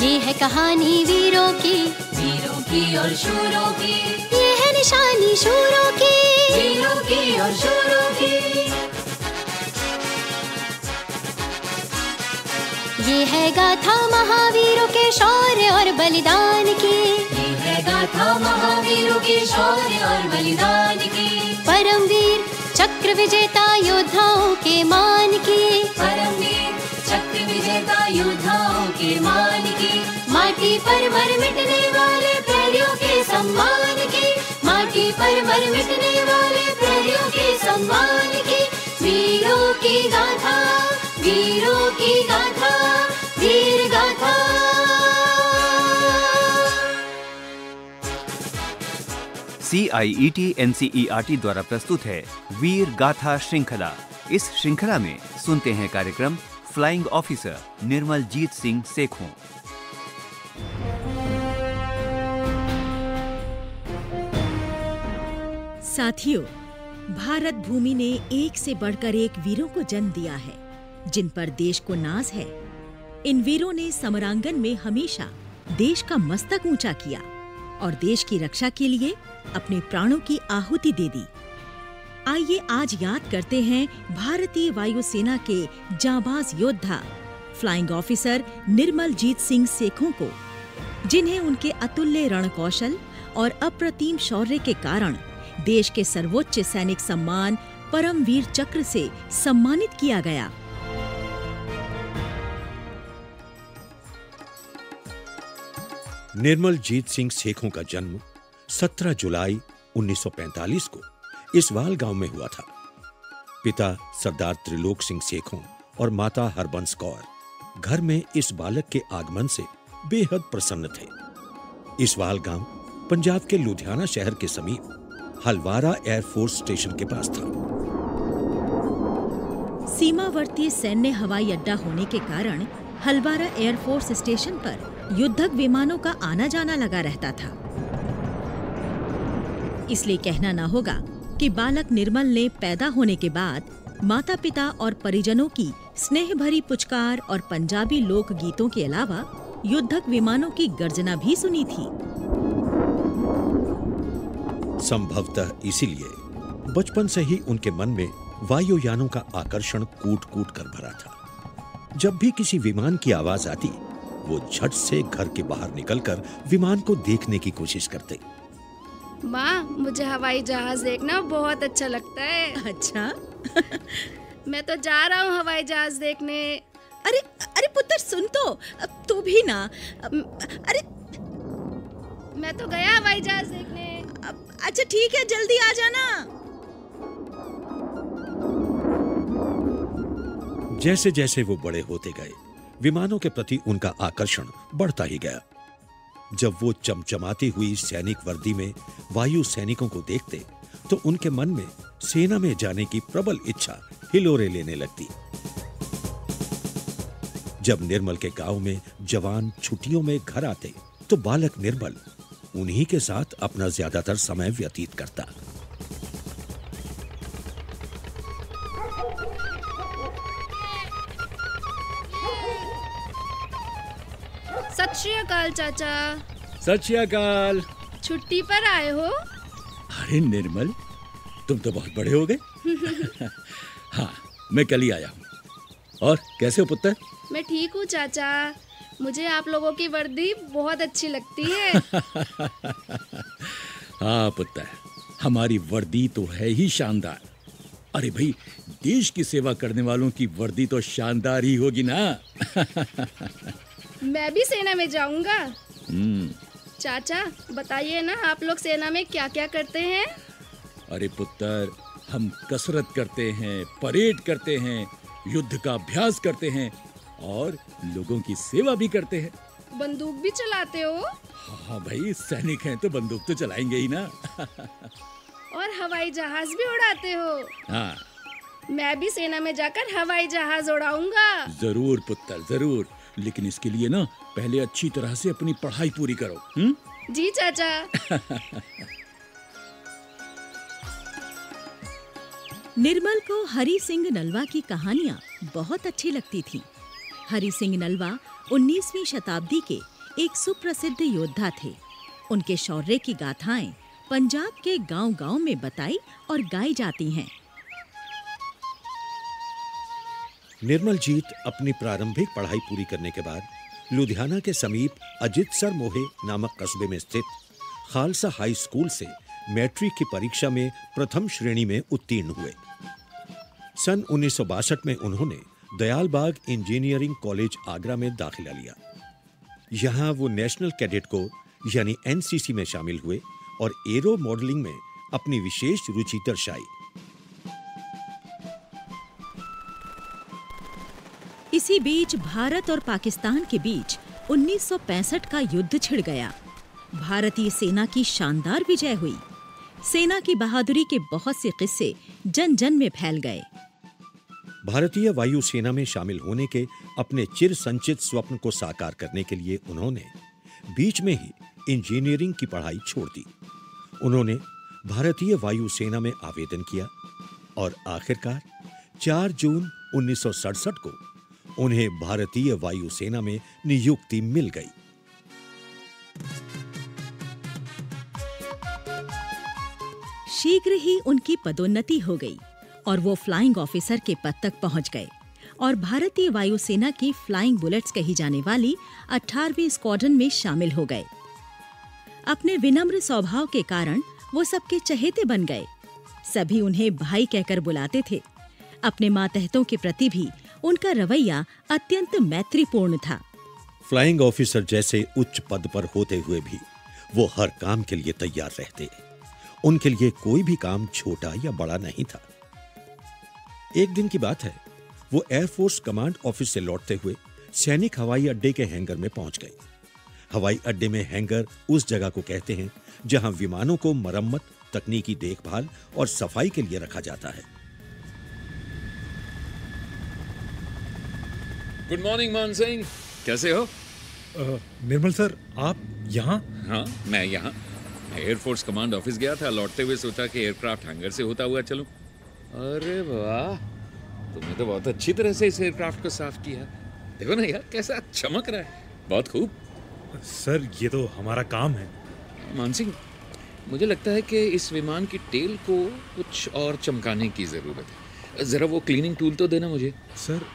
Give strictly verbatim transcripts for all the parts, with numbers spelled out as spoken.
ये है कहानी वीरों की, वीरों की और शूरों की। ये है निशानी शूरों की, वीरों की और शूरों की। ये है गाथा महावीरों के शौर्य और बलिदान की, ये है गाथा महावीरों के शौर्य और बलिदान की। परमवीर चक्र विजेता योद्धाओं के मान की, परमवीर चक्र विजेता योद्धाओं के मान की। माटी पर मर मिटने वाले प्रेरियों के सम्मान की, माटी पर मर मिटने वाले प्रेरियों के सम्मान की। वीरों की गाथा, वीरों की गाथा, वीर गाथा। C I E T N C E R T द्वारा प्रस्तुत है वीर गाथा श्रृंखला। इस श्रृंखला में सुनते हैं कार्यक्रम फ्लाइंग ऑफिसर निर्मलजीत सिंह सेखों। साथियों, भारत भूमि ने एक से बढ़कर एक वीरों को जन्म दिया है जिन पर देश को नाज है। इन वीरों ने समरांगन में हमेशा देश का मस्तक ऊंचा किया और देश की रक्षा के लिए अपने प्राणों की आहुति दे दी। आइए आज याद करते हैं भारतीय वायुसेना के जांबाज योद्धा फ्लाइंग ऑफिसर निर्मलजीत सिंह सेखों को, जिन्हें उनके अतुल्य रणकौशल और अप्रतिम शौर्य के कारण देश के सर्वोच्च सैनिक सम्मान परमवीर चक्र से सम्मानित किया गया। निर्मलजीत सिंह सेखों का जन्म सत्रह जुलाई उन्नीस सौ पैंतालीस को इसवाल गांव में हुआ था। पिता सरदार त्रिलोक सिंह सेखों और माता हरबंस कौर घर में इस बालक के आगमन से बेहद प्रसन्न थे। इसवाल गांव पंजाब के लुधियाना शहर के समीप हलवारा एयरफोर्स स्टेशन के पास था। सीमावर्ती सैन्य हवाई अड्डा होने के कारण हलवारा एयरफोर्स स्टेशन पर युद्धक विमानों का आना जाना लगा रहता था। इसलिए कहना ना होगा कि बालक निर्मल ने पैदा होने के बाद माता पिता और परिजनों की स्नेह भरी पुचकार और पंजाबी लोक गीतों के अलावा युद्धक विमानों की गर्जना भी सुनी थी। संभवतः इसीलिए बचपन से ही उनके मन में वायुयानों का आकर्षण कूट कूट कर भरा था। जब भी किसी विमान की आवाज आती वो झट से घर के बाहर निकलकर विमान को देखने की कोशिश करते। माँ, मुझे हवाई जहाज देखना बहुत अच्छा लगता है। अच्छा? मैं तो जा रहा हूँ हवाई जहाज देखने। अरे अरे पुत्र सुन तो, अब तू भी ना। अरे मैं तो गया हवाई जहाज देखने। अच्छा ठीक है, जल्दी आ जाना। जैसे जैसे वो बड़े होते गए विमानों के प्रति उनका आकर्षण बढ़ता ही गया। जब वो चमचमाती हुई सैनिक वर्दी में वायु सैनिकों को देखते तो उनके मन में सेना में जाने की प्रबल इच्छा हिलोरे लेने लगती। जब निर्मल के गांव में जवान छुट्टियों में घर आते तो बालक निर्मल उन्हीं के साथ अपना ज्यादातर समय व्यतीत करता। सत श्री अकाल चाचा। सत श्री अकाल। छुट्टी पर आए हो? अरे निर्मल, तुम तो बहुत बड़े हो गए। हाँ, मैं कल ही आया हूँ। और कैसे हो पुत्र? मैं ठीक हूँ चाचा, मुझे आप लोगों की वर्दी बहुत अच्छी लगती है। हाँ पुत्र, हमारी वर्दी तो है ही शानदार। अरे भाई, देश की सेवा करने वालों की वर्दी तो शानदार ही होगी ना। मैं भी सेना में जाऊंगा। हम्म। चाचा बताइए ना, आप लोग सेना में क्या क्या करते हैं? अरे पुत्र, हम कसरत करते हैं, परेड करते हैं, युद्ध का अभ्यास करते हैं और लोगों की सेवा भी करते हैं। बंदूक भी चलाते हो? हाँ भाई, सैनिक हैं तो बंदूक तो चलाएंगे ही ना। और हवाई जहाज भी उड़ाते हो? हाँ। मैं भी सेना में जाकर हवाई जहाज उड़ाऊंगा। जरूर पुत्र, जरूर। लेकिन इसके लिए ना पहले अच्छी तरह से अपनी पढ़ाई पूरी करो। हुँ? जी चाचा। निर्मल को हरी सिंह नलवा की कहानियाँ बहुत अच्छी लगती थी। हरी सिंह नलवा उन्नीसवीं शताब्दी के एक सुप्रसिद्ध योद्धा थे। उनके शौर्य की गाथाएं पंजाब के गांव-गांव में बताई और गाई जाती हैं। निर्मलजीत अपनी प्रारंभिक पढ़ाई पूरी करने के बाद लुधियाना के समीप अजितसर मोहे नामक कस्बे में स्थित खालसा हाई स्कूल से मैट्रिक की परीक्षा में प्रथम श्रेणी में उत्तीर्ण हुए। सन उन्नीस सौ बासठ में उन्होंने दयालबाग इंजीनियरिंग कॉलेज आगरा में दाखिला लिया। यहाँ वो नेशनल कैडेट को यानी एनसीसी में शामिल हुए और एरो मॉडलिंग में अपनी विशेष रुचि दर्शाई। इसी बीच भारत और पाकिस्तान के बीच उन्नीस सौ पैंसठ का युद्ध छिड़ गया। भारतीय सेना की शानदार विजय हुई। सेना की बहादुरी के बहुत से किस्से जन-जन में फैल गए। भारतीय वायुसेना में शामिल होने के अपने चिर संचित स्वप्न को साकार करने के लिए उन्होंने बीच में ही इंजीनियरिंग की पढ़ाई छोड़ दी। उन्होंने भारतीय वायुसेना में आवेदन किया और आखिरकार चार जून उन्नीस सौ सड़सठ को उन्हें भारतीय वायुसेना में नियुक्ति मिल गई। शीघ्र ही उनकी पदोन्नति हो गई और वो फ्लाइंग ऑफिसर के पद तक पहुंच गए और भारतीय वायुसेना की फ्लाइंग बुलेट्स कही जाने वाली अठारहवीं स्क्वाड्रन में शामिल हो गए। अपने विनम्र स्वभाव के कारण वो सबके चहेते बन गए। सभी उन्हें भाई कहकर बुलाते थे। अपने मातहतों के प्रति भी उनका रवैया अत्यंत मैत्रीपूर्ण था। फ्लाइंग ऑफिसर जैसे उच्च पद पर होते हुए भी वो हर काम के लिए तैयार रहते। उनके लिए कोई भी काम छोटा या बड़ा नहीं था। एक दिन की बात है, वो एयरफोर्स कमांड ऑफिस से लौटते हुए सैनिक हवाई अड्डे के हैंगर में पहुंच गए। हवाई अड्डे में हैंगर उस जगह को कहते हैं जहां विमानों को मरम्मत, तकनीकी देखभाल और सफाई के लिए रखा जाता है। गुड मॉर्निंग मान सिंह, कैसे हो? uh, निर्मल सर, आप यहाँ? हाँ, मैं यहाँ। एयरफोर्स कमांड ऑफिस गया था, लौटते हुए सोचा कि एयरक्राफ्ट हैंगर से होता हुआ चलूं। अरे वाह, तुमने तो बहुत अच्छी तरह से इस एयरक्राफ्ट को साफ किया। देखो ना यार, कैसा चमक रहा है। बहुत खूब सर, ये तो हमारा काम है। मानसिंह, मुझे लगता है कि इस विमान की टेल को कुछ और चमकाने की ज़रूरत है। ज़रा वो क्लीनिंग टूल तो देना मुझे। सर,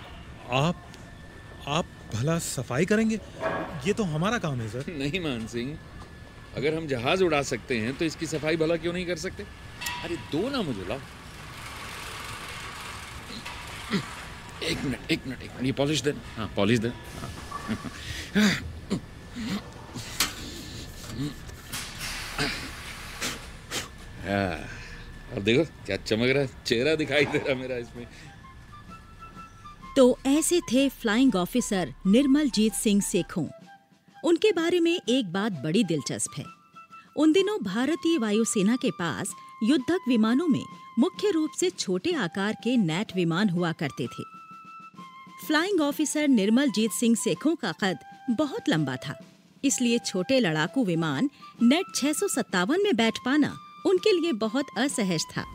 आप आप भला सफाई करेंगे? ये तो हमारा काम है सर। नहीं मानसिंह, अगर हम जहाज उड़ा सकते हैं तो इसकी सफाई भला क्यों नहीं कर सकते? अरे दो ना मुझे, लाओ। एक मिनट एक मिनट एक मिनट ये पॉलिश दें। हाँ, पॉलिश दें। हाँ। अब देखो क्या चमक रहा है, चेहरा दिखाई दे रहा मेरा इसमें। तो ऐसे थे फ्लाइंग ऑफिसर निर्मलजीत सिंह सेखों। उनके बारे में एक बात बड़ी दिलचस्प है। उन दिनों भारतीय वायुसेना के पास युद्धक विमानों में मुख्य रूप से छोटे आकार के नेट विमान हुआ करते थे। फ्लाइंग ऑफिसर निर्मलजीत सिंह सेखों का कद बहुत लंबा था, इसलिए छोटे लड़ाकू विमान नेट छह सौ सत्तावन में बैठ पाना उनके लिए बहुत असहज था।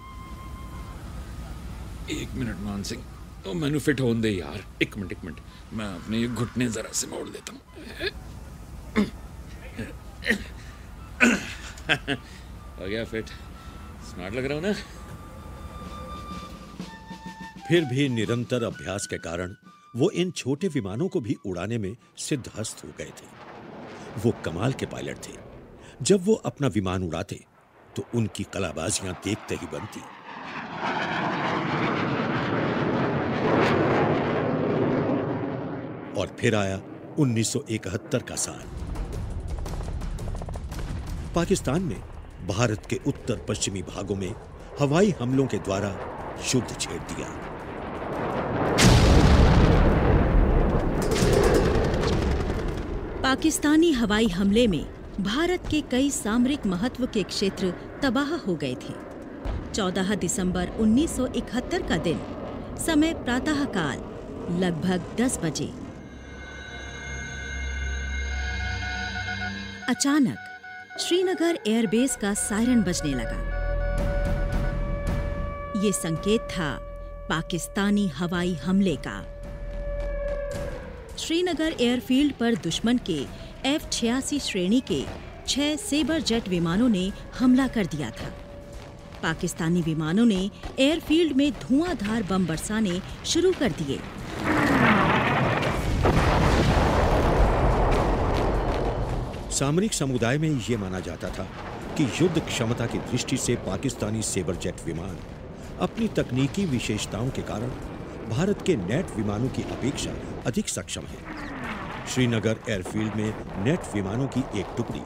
एक मिनट मानसिंह, तो मैंने फिट होने दे यार। एक मिनट एक मिनट मैं अपने घुटने जरा से मोड़ देता हूँ। हो गया फिट। स्मार्ट लग रहा हूँ ना? फिर भी निरंतर अभ्यास के कारण वो इन छोटे विमानों को भी उड़ाने में सिद्धहस्त हो गए थे। वो कमाल के पायलट थे। जब वो अपना विमान उड़ाते तो उनकी कलाबाजियां देखते ही बनती। और फिर आया उन्नीस सौ इकहत्तर का साल। पाकिस्तान में भारत के उत्तर पश्चिमी भागों में हवाई हमलों के द्वारा युद्ध छेड़ दिया। पाकिस्तानी हवाई हमले में भारत के कई सामरिक महत्व के क्षेत्र तबाह हो गए थे। चौदह दिसंबर उन्नीस सौ इकहत्तर का दिन, समय प्रातःकाल लगभग दस बजे। अचानक श्रीनगर एयरबेस का सायरन बजने लगा। ये संकेत था पाकिस्तानी हवाई हमले का। श्रीनगर एयरफील्ड पर दुश्मन के एफ छियासी श्रेणी के छह सेबर जेट विमानों ने हमला कर दिया था। पाकिस्तानी विमानों ने एयरफील्ड में धुआंधार बम बरसाने शुरू कर दिए। सामरिक समुदाय में ये माना जाता था कि युद्ध क्षमता की दृष्टि से पाकिस्तानी सेबर जेट विमान अपनी तकनीकी विशेषताओं के कारण भारत के नेट विमानों की अपेक्षा अधिक सक्षम है। श्रीनगर एयरफील्ड में नेट विमानों की एक टुकड़ी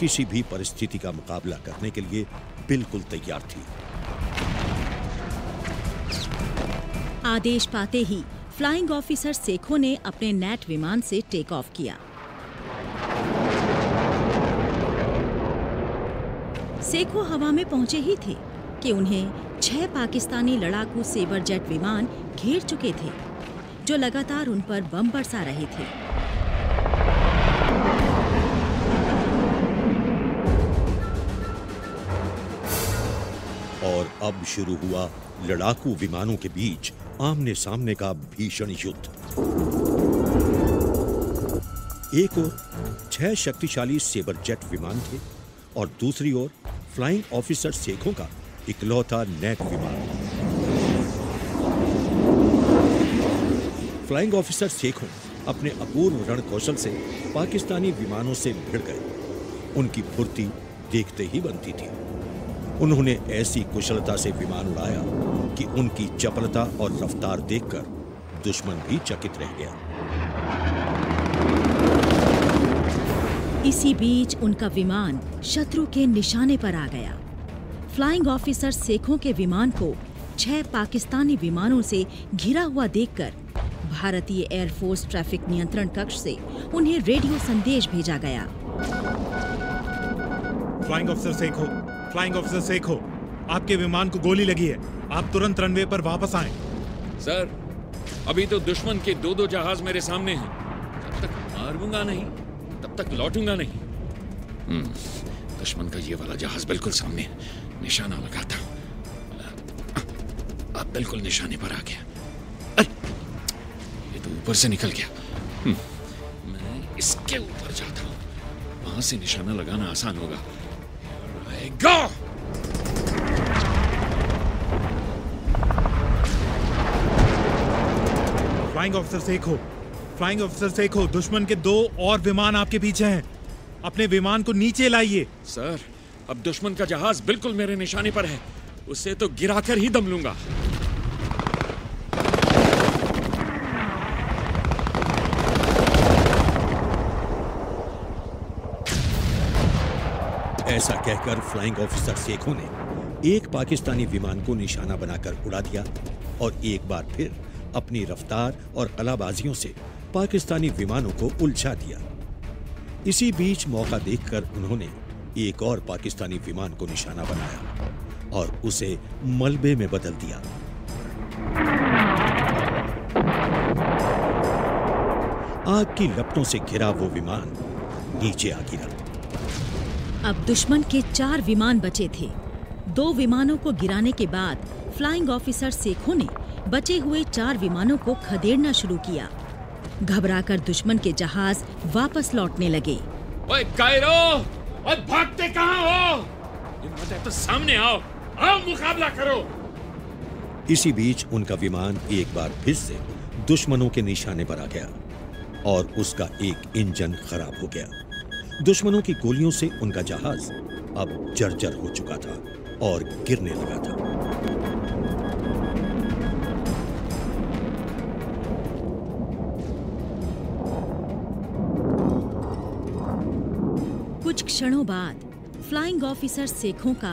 किसी भी परिस्थिति का मुकाबला करने के लिए बिल्कुल तैयार थी। आदेश पाते ही फ्लाइंग ऑफिसर सेखों ने अपने नेट विमान से टेक ऑफ किया। सेखों हवा में पहुंचे ही थे कि उन्हें छह पाकिस्तानी लड़ाकू सेबर जेट विमान घेर चुके थे जो लगातार उन पर बम बरसा रहे थे। और अब शुरू हुआ लड़ाकू विमानों के बीच आमने सामने का भीषण युद्ध। एक ओर छह शक्तिशाली सेबर जेट विमान थे और दूसरी ओर फ्लाइंग ऑफिसर सेखों का इकलौता नेट विमान। फ्लाइंग ऑफिसर सेखों अपने अपूर्व रण कौशल से पाकिस्तानी विमानों से भिड़ गए। उनकी फुर्ती देखते ही बनती थी। उन्होंने ऐसी कुशलता से विमान उड़ाया कि उनकी चपलता और रफ्तार देखकर दुश्मन भी चकित रह गया। इसी बीच उनका विमान शत्रु के निशाने पर आ गया। फ्लाइंग ऑफिसर सेखों के विमान को छह पाकिस्तानी विमानों से घिरा हुआ देखकर भारतीय एयरफोर्स ट्रैफिक नियंत्रण कक्ष से उन्हें रेडियो संदेश भेजा गया। Flying officer Sekhon, flying officer Sekhon, आपके विमान को गोली लगी है। आप तुरंत रनवे पर वापस आएं। सर, अभी तो दुश्मन के दो दो जहाज मेरे सामने हैं। जब तक मारूंगा नहीं, तब तक लौटूंगा नहीं। दुश्मन का ये वाला जहाज बिल्कुल सामने है। निशाना लगाता हूँ। अब बिल्कुल निशाने पर आ गया। अरे, ये तो ऊपर से निकल गया। मैं इसके ऊपर जाता हूँ, वहां से निशाना लगाना आसान होगा। Go! Flying officer Sekhon, flying officer Sekhon, दुश्मन के दो और विमान आपके पीछे हैं। अपने विमान को नीचे लाइए। सर, अब दुश्मन का जहाज बिल्कुल मेरे निशाने पर है। उसे तो गिराकर ही दम लूंगा। ऐसा कहकर फ्लाइंग ऑफिसर सेखों ने एक पाकिस्तानी विमान को निशाना बनाकर उड़ा दिया और एक बार फिर अपनी रफ्तार और कलाबाजियों से पाकिस्तानी विमानों को उलझा दिया। इसी बीच मौका देखकर उन्होंने एक और पाकिस्तानी विमान को निशाना बनाया और उसे मलबे में बदल दिया। आग की लपटों से घिरा वो विमान नीचे आ गिरा। अब दुश्मन के चार विमान बचे थे। दो विमानों को गिराने के बाद फ्लाइंग ऑफिसर सेखों ने बचे हुए चार विमानों को खदेड़ना शुरू किया। घबराकर दुश्मन के जहाज वापस लौटने लगे। ओए कायरो, और भागते कहां हो? हिम्मत है तो सामने आओ, आओ मुकाबला करो। इसी बीच उनका विमान एक बार फिर से दुश्मनों के निशाने पर आ गया और उसका एक इंजन खराब हो गया। दुश्मनों की गोलियों से उनका जहाज अब जर्जर हो चुका था और गिरने लगा था। कुछ क्षणों बाद फ्लाइंग ऑफिसर सेखों का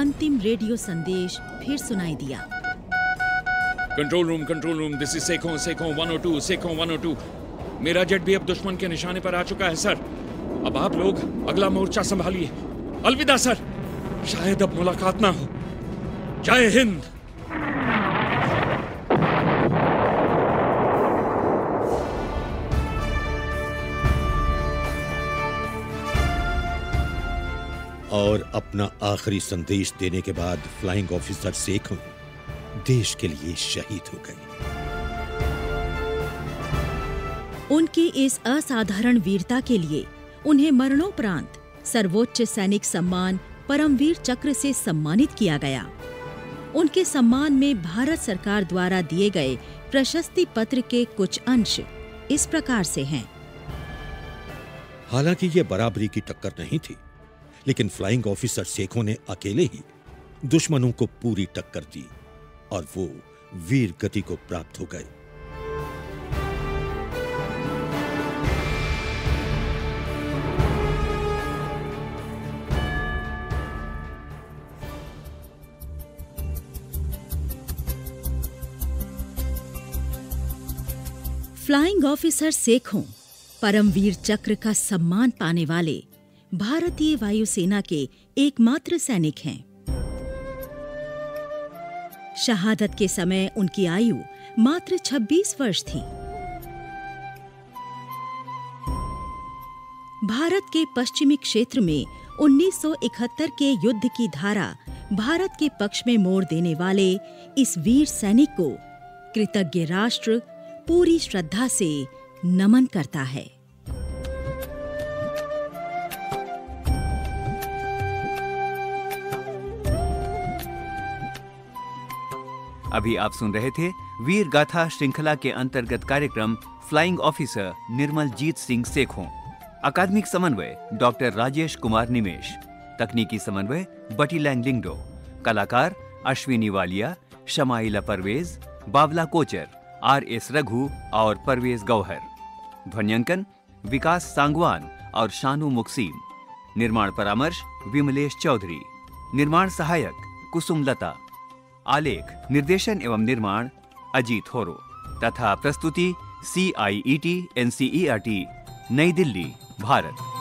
अंतिम रेडियो संदेश फिर सुनाई दिया। Control room, control room, this is Sekhon, Sekhon एक सौ दो, सेखों एक सौ दो। मेरा जेट भी अब दुश्मन के निशाने पर आ चुका है सर। अब आप लोग अगला मोर्चा संभालिए। अलविदा सर, शायद अब मुलाकात ना हो। जय हिंद। और अपना आखिरी संदेश देने के बाद फ्लाइंग ऑफिसर सेखों देश के लिए शहीद हो गए। उनकी इस असाधारण वीरता के लिए उन्हें मरणोपरांत सर्वोच्च सैनिक सम्मान परमवीर चक्र से सम्मानित किया गया। उनके सम्मान में भारत सरकार द्वारा दिए गए प्रशस्ति पत्र के कुछ अंश इस प्रकार से हैं। हालांकि यह बराबरी की टक्कर नहीं थी, लेकिन फ्लाइंग ऑफिसर सेखों ने अकेले ही दुश्मनों को पूरी टक्कर दी और वो वीर गति को प्राप्त हो गए। फ्लाइंग ऑफिसर सेखों परमवीर चक्र का सम्मान पाने वाले भारतीय वायुसेना के एकमात्र सैनिक हैं। शहादत के समय उनकी आयु मात्र छब्बीस वर्ष थी। भारत के पश्चिमी क्षेत्र में उन्नीस सौ इकहत्तर के युद्ध की धारा भारत के पक्ष में मोड़ देने वाले इस वीर सैनिक को कृतज्ञ राष्ट्र पूरी श्रद्धा से नमन करता है। अभी आप सुन रहे थे वीर गाथा श्रृंखला के अंतर्गत कार्यक्रम फ्लाइंग ऑफिसर निर्मलजीत सिंह सेखों। अकादमिक समन्वय डॉक्टर राजेश कुमार निमेश, तकनीकी समन्वय बटी लैंगलिंगडो, कलाकार अश्विनी वालिया, शमाइला परवेज, बावला कोचर, आर एस रघु और परवेज गौहर। ध्वन्यांकन विकास सांगवान और शानू मुक्सीम। निर्माण परामर्श विमलेश चौधरी। निर्माण सहायक कुसुमलता। आलेख निर्देशन एवं निर्माण अजीत होरो तथा प्रस्तुति C I E T N C E R T Nai Delhi Bharat.